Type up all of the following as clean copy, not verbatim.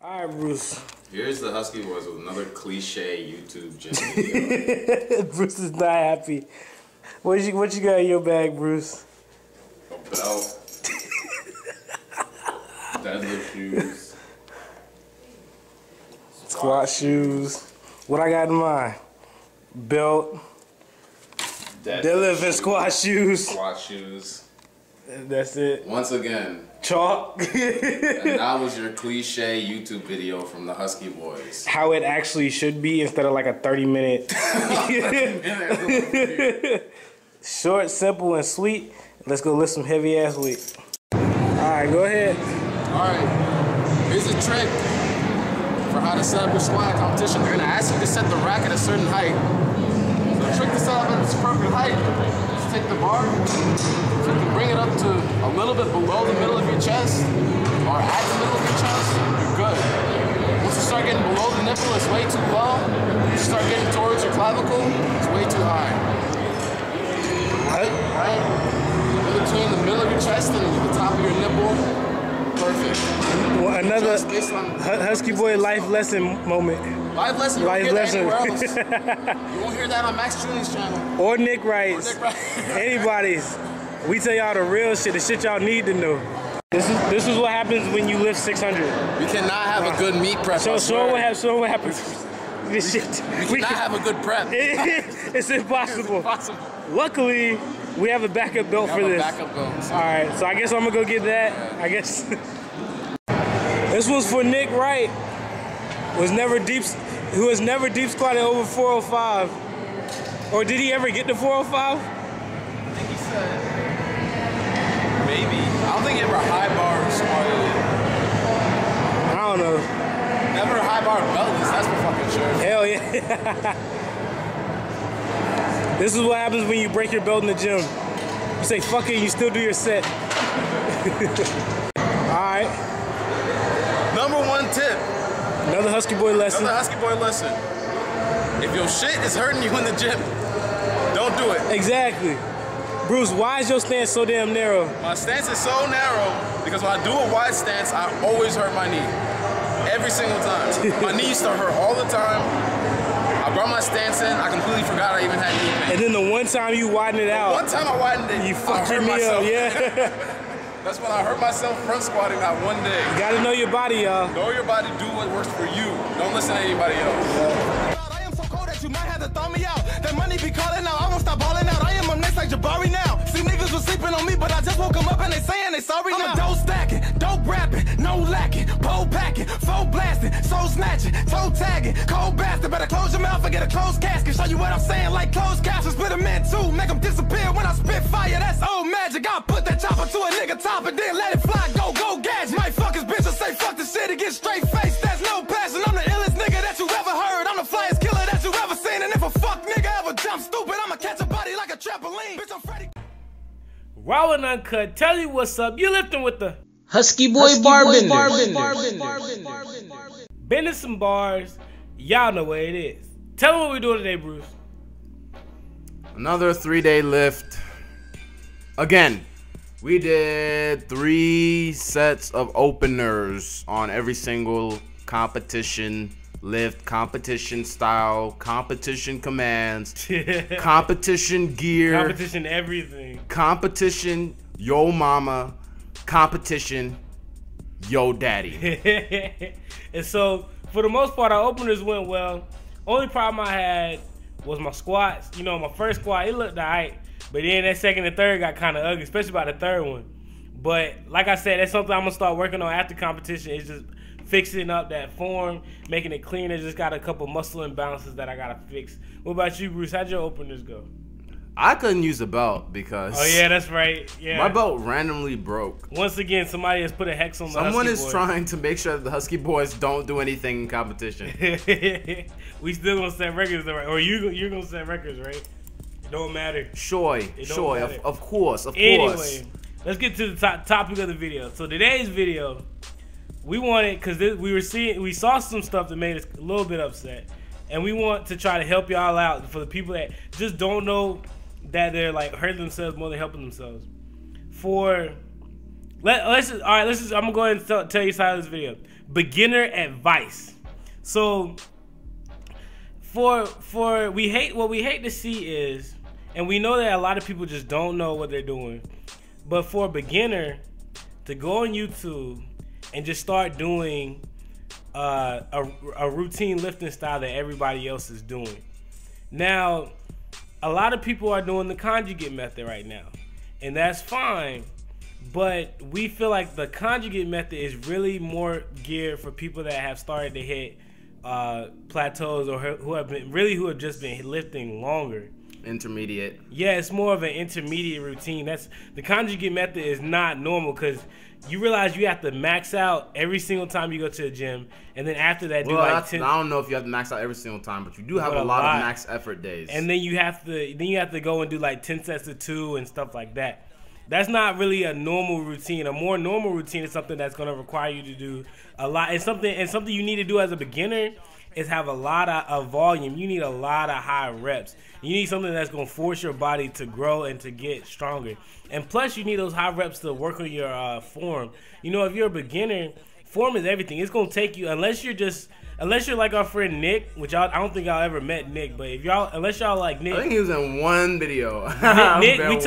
All right, Bruce. Here's the Husky Boys with another cliche YouTube gym video. Bruce is not happy. What you got in your bag, Bruce? A belt. Deadlift shoes. Squat shoes. What I got in mind? Belt. Deadlift and squat shoes. Squat shoes. That's it. Once again. Chalk. And that was your cliche YouTube video from the Husky Boys. How it actually should be instead of like a 30-minute. 30 minutes. Short, simple, and sweet. Let's go lift some heavy ass weight. All right, go ahead. All right. Here's a trick for how to set up your squat competition. They're gonna ask you to set the rack at a certain height. So trick to set up at its appropriate height. Take the bar, so you can bring it up to a little bit below the middle of your chest, or at the middle of your chest, you're good. Once you start getting below the nipple, it's way too low. You start getting towards your clavicle, it's way too high. Right? In between the middle of your chest and the top of your nipple, perfect. Well, another Husky Boy life lesson moment. Live lesson, you won't hear that on Max Gillian's channel. Or Nick Wright's. Anybody's. We tell y'all the real shit, the shit y'all need to know. This is what happens when you lift 600. We cannot have a good meat prep. So what happens. This shit. We cannot have a good prep. It's impossible. It's impossible. Luckily, we have a backup belt for this. Backup belt. So. All right, so I guess I'm gonna go get that. Yeah. I guess. This was for Nick Wright. Who has never deep squatted over 405. Or did he ever get to 405? I think he said maybe. I don't think he ever high bar squatted. I don't know. Never high bar beltless, that's for fucking sure. Hell yeah. This is what happens when you break your belt in the gym. You say fuck it, you still do your set. Alright. Number one tip. Another Husky Boy lesson. If your shit is hurting you in the gym, don't do it. Exactly. Bruce, why is your stance so damn narrow? My stance is so narrow because when I do a wide stance, I always hurt my knee. Every single time. My knee used to hurt all the time. I brought my stance in, I completely forgot I even had knee pain. And then the one time you widened it out. One time I widened it, I hurt myself. Yeah. That's when I hurt myself front squatting that one day. You gotta know your body, y'all. Know your body, do what works for you. Don't listen to anybody else. I am so cold that you might have to thaw me out. That money be calling out, I won't stop balling out. I am on next like Jabari now. See niggas was sleeping on me, but I just woke them up and they saying they sorry now. I'm a dope stacking, dope rapping, no lacking, pole packing, foe blasting, soul snatching, toe tagging, cold bastard. Better close your mouth and get a closed casket. Show you what I'm saying like closed captions. Split them in two, make them disappear when I spit fire. That's old magic. I put that chopper to a nigga top and then let it fly. Go, go, gadget. Might fuck his bitch and say fuck the shit and get straight face. That's no passion. I'm the illest nigga that you ever heard. I'm the flyest killer that you ever seen. And if a fuck nigga ever jump stupid, I'ma catch a body like a trampoline. Bitch, I'm Freddy. Raw and uncut. Tell you what's up. You lifting with the Husky Boy Barbenders. Bending some bars. Y'all know what it is. Tell them what we're doing today, Bruce. Another 3-day lift. Again, we did 3 sets of openers on every single competition lift, competition style, competition commands, competition gear, competition everything, competition yo mama, competition yo daddy. And so for the most part, our openers went well. Only problem I had was my squats. You know, my first squat, it looked all right. But then that second and third got kind of ugly, especially by the third one. But like I said, that's something I'm going to start working on after competition. It's just fixing up that form, making it cleaner. Just got a couple muscle imbalances that I got to fix. What about you, Bruce? How'd your openers go? I couldn't use the belt because... Oh, yeah, that's right. Yeah. My belt randomly broke. Once again, somebody has put a hex on the Husky Boys. Someone is trying to make sure that the Husky Boys don't do anything in competition. We still going to set records, right? Or you're going to set records, right? Don't matter. Sure. Of course. Anyway, let's get to the topic of the video. So today's video, we wanted because we saw some stuff that made us a little bit upset, and we want to try to help y'all out for the people that just don't know that they're like hurting themselves more than helping themselves. For let's just, all right, let's just I'm gonna go ahead and tell you the side of this video. beginner advice. So for we hate, what we hate to see is, and we know that a lot of people just don't know what they're doing, but for a beginner to go on YouTube and just start doing a routine lifting style that everybody else is doing. Now, a lot of people are doing the conjugate method right now, and that's fine, but we feel like the conjugate method is really more geared for people that have started to hit plateaus, or who have just been lifting longer. Intermediate. Yeah, it's more of an intermediate routine. That's, the conjugate method is not normal, because you realize you have to max out every single time you go to the gym, and then after that, I don't know if you have to max out every single time, but you do have a lot of max effort days. And then you have to go and do like 10 sets of 2 and stuff like that. That's not really a normal routine. A more normal routine is something that's going to require you to do a lot. It's something, and something you need to do as a beginner is have a lot of volume. You need a lot of high reps. You need something that's going to force your body to grow and to get stronger. And plus, you need those high reps to work on your form. You know, if you're a beginner, form is everything. It's going to take you, unless you're like our friend Nick, which I don't think y'all ever met Nick, but if y'all, unless y'all like Nick, I think he was in one video. Nick, we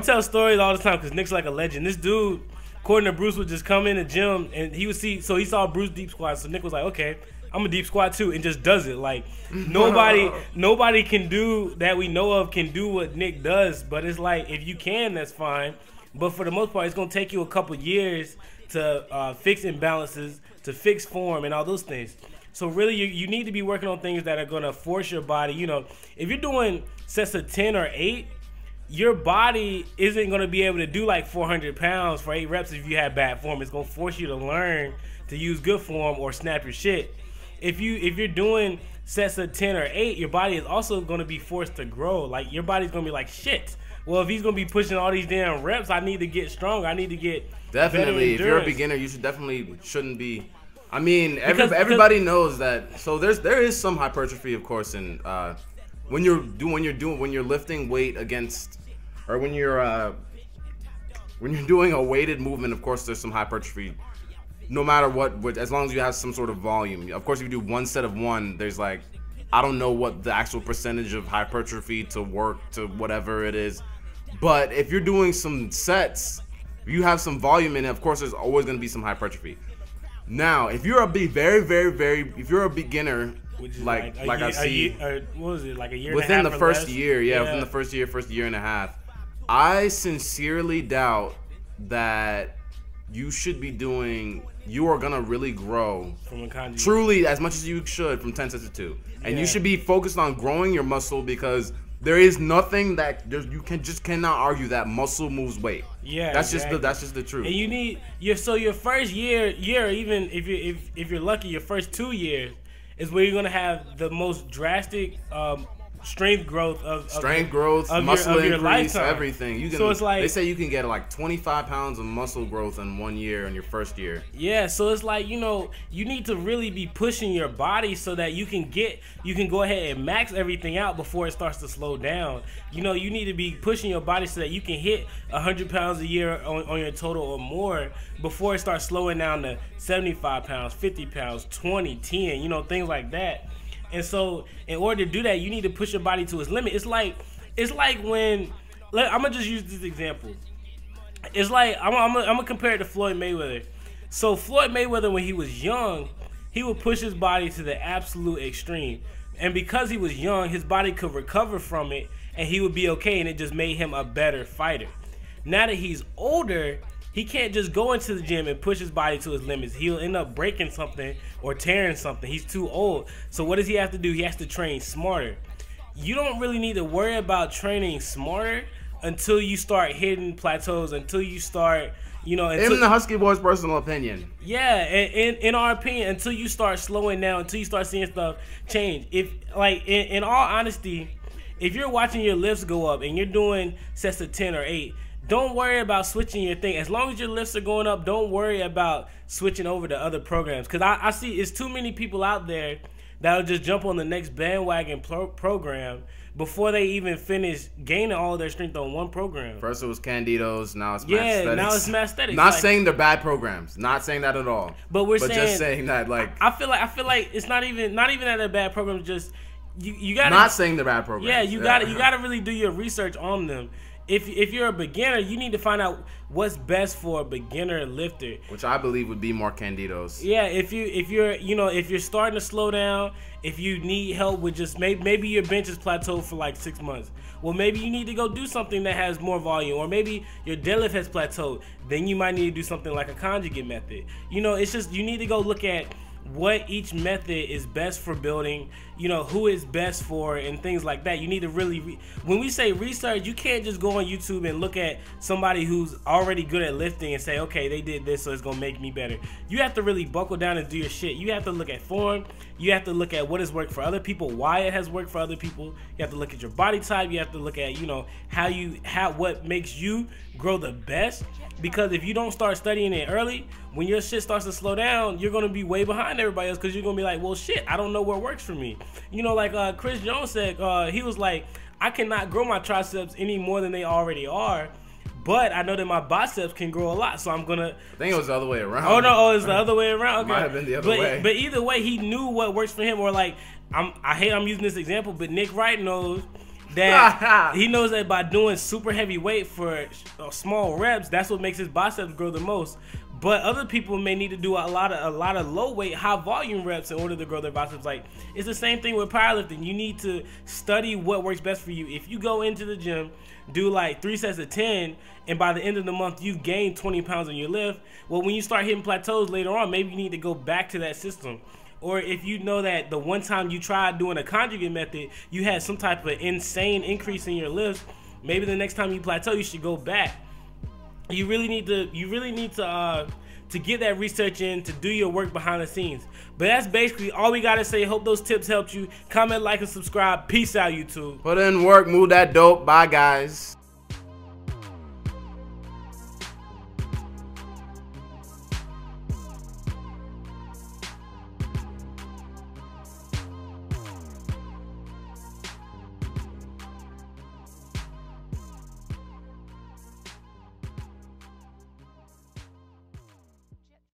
tell stories all the time because Nick's like a legend. This dude, according to Bruce, would just come in the gym and he would see. So he saw Bruce deep squat. So Nick was like, okay, I'm a deep squat too, and just does it. Like nobody can do that we know of can do what Nick does. But it's like, if you can, that's fine. But for the most part, it's gonna take you a couple years to fix imbalances, to fix form and all those things. So really, you need to be working on things that are gonna force your body. You know, if you're doing sets of 10 or 8, your body isn't gonna be able to do like 400 pounds for 8 reps if you have bad form. It's gonna force you to learn to use good form or snap your shit. If you're doing sets of 10 or 8, your body is also gonna be forced to grow. Like your body's gonna be like, shit, well, if he's gonna be pushing all these damn reps, I need to get stronger. I need to get definitely. If you're a beginner, you should shouldn't be. I mean, everybody knows that. So there is some hypertrophy, of course, and when you're lifting weight against, or when you're doing a weighted movement, of course, there's some hypertrophy. No matter what, as long as you have some sort of volume. Of course, if you do 1 set of 1, there's like, I don't know what the actual percentage of hypertrophy to work to whatever it is. But if you're doing some sets, you have some volume in it, of course there's always going to be some hypertrophy. Now, if you're a very, very, very beginner, which is like I see, what was it, like a year within the first year, yeah, within the first year and a half, I sincerely doubt that you should be doing. You are gonna really grow from a truly as much as you should from 10 sets to 2, and yeah, you should be focused on growing your muscle, because there is nothing that you cannot argue that muscle moves weight. Yeah, that's exactly. that's just the truth. And you need your first year, even if you're lucky, your first 2 years is where you're gonna have the most drastic strength growth of muscle your, increase, your everything. You can, so it's like, they say you can get like 25 pounds of muscle growth in 1 year, in your first year. Yeah, so it's like, you know, you need to really be pushing your body so that you can go ahead and max everything out before it starts to slow down. You know, you need to be pushing your body so that you can hit 100 pounds a year on your total or more before it starts slowing down to 75 pounds, 50 pounds, 20, 10, you know, things like that. And so, in order to do that, you need to push your body to its limit. It's like when, I'm gonna just use this example. It's like I'm gonna compare it to Floyd Mayweather. So Floyd Mayweather, when he was young, he would push his body to the absolute extreme, and because he was young, his body could recover from it, and he would be okay, and it just made him a better fighter. Now that he's older, he can't just go into the gym and push his body to his limits. He'll end up breaking something or tearing something. He's too old. So what does he have to do? He has to train smarter. You don't really need to worry about training smarter until you start hitting plateaus, until you start, you know. In the Husky Boys' personal opinion. Yeah, in our opinion, until you start slowing down, until you start seeing stuff change. If, like, in all honesty, if you're watching your lifts go up and you're doing sets of 10 or 8, don't worry about switching your thing. As long as your lifts are going up, don't worry about switching over to other programs. Because I see it's too many people out there that'll just jump on the next bandwagon program before they even finish gaining all their strength on one program. First it was Candidos, now it's Masthetics. Yeah, now it's Masthetics. Not like, saying they're bad programs. Not saying that at all. But we're saying, just saying that like I feel like it's not even that they're bad programs. Just you gotta not saying they're bad programs. Yeah, you gotta really do your research on them. If you're a beginner, you need to find out what's best for a beginner lifter, which I believe would be more Candidos. Yeah, if you're starting to slow down, if you need help with just maybe your bench is plateaued for like 6 months. Well, maybe you need to go do something that has more volume, or maybe your deadlift has plateaued. Then you might need to do something like a conjugate method. You know, it's just you need to go look at what each method is best for building, you know, who is best for it and things like that. You need to really when we say research, you can't just go on YouTube and look at somebody who's already good at lifting and say, okay, they did this, so it's gonna make me better. You have to really buckle down and do your shit. You have to look at form. You have to look at what has worked for other people, why it has worked for other people. You have to look at your body type. You have to look at, you know, what makes you grow the best. Because if you don't start studying it early, when your shit starts to slow down, you're gonna be way behind everybody else, because you're gonna be like, well, shit, I don't know what works for me. You know, like Chris Jones said, he was like, I cannot grow my triceps any more than they already are, but I know that my biceps can grow a lot, so I'm gonna. I think it was the other way around. Oh no, oh, it's the other way around. Okay. Might have been the other way. But either way, he knew what works for him. Or like, I hate I'm using this example, but Nick Wright knows. That he knows that by doing super heavy weight for small reps, that's what makes his biceps grow the most. But other people may need to do a lot of low weight, high volume reps in order to grow their biceps. Like, it's the same thing with powerlifting. You need to study what works best for you. If you go into the gym, do like 3 sets of 10, and by the end of the month you've gained 20 pounds on your lift, well, when you start hitting plateaus later on, maybe you need to go back to that system. Or if you know that the one time you tried doing a conjugate method, you had some type of insane increase in your lifts, maybe the next time you plateau, you should go back. You really need to get that research in, to do your work behind the scenes. But that's basically all we gotta say. Hope those tips helped you. Comment, like, and subscribe. Peace out, YouTube. Put in work, move that dope. Bye, guys.